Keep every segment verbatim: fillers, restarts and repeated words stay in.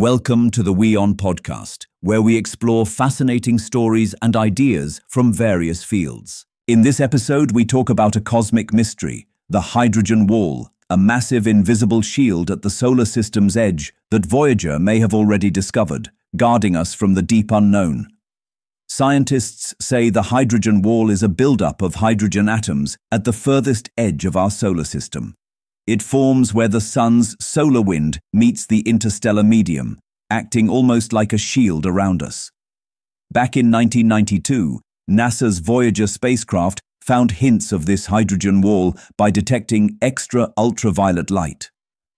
Welcome to the WION podcast, where we explore fascinating stories and ideas from various fields. In this episode, we talk about a cosmic mystery, the hydrogen wall, a massive invisible shield at the solar system's edge that Voyager may have already discovered, guarding us from the deep unknown. Scientists say the hydrogen wall is a buildup of hydrogen atoms at the furthest edge of our solar system. It forms where the sun's solar wind meets the interstellar medium, acting almost like a shield around us. Back in nineteen ninety-two, NASA's Voyager spacecraft found hints of this hydrogen wall by detecting extra ultraviolet light.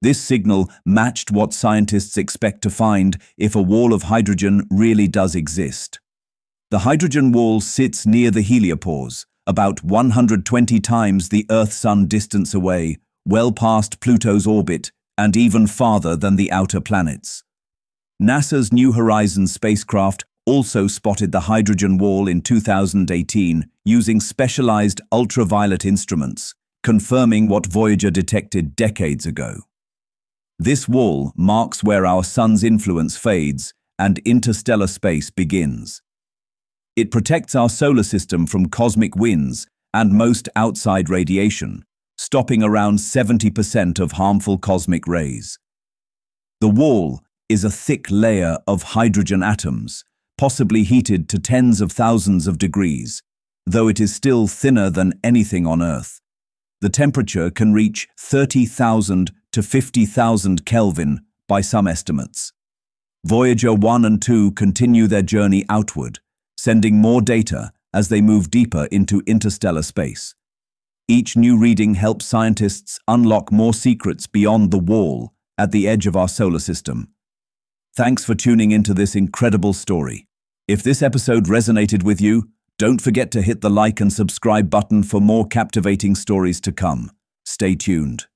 This signal matched what scientists expect to find if a wall of hydrogen really does exist. The hydrogen wall sits near the heliopause, about one hundred twenty times the Earth-Sun distance away, well past Pluto's orbit and even farther than the outer planets. NASA's New Horizons spacecraft also spotted the hydrogen wall in two thousand eighteen using specialized ultraviolet instruments, confirming what Voyager detected decades ago. This wall marks where our sun's influence fades and interstellar space begins. It protects our solar system from cosmic winds and most outside radiation, stopping around seventy percent of harmful cosmic rays. The wall is a thick layer of hydrogen atoms, possibly heated to tens of thousands of degrees, though it is still thinner than anything on Earth. The temperature can reach thirty thousand to fifty thousand Kelvin by some estimates. Voyager one and two continue their journey outward, sending more data as they move deeper into interstellar space. Each new reading helps scientists unlock more secrets beyond the wall at the edge of our solar system. Thanks for tuning into this incredible story. If this episode resonated with you, don't forget to hit the like and subscribe button for more captivating stories to come. Stay tuned.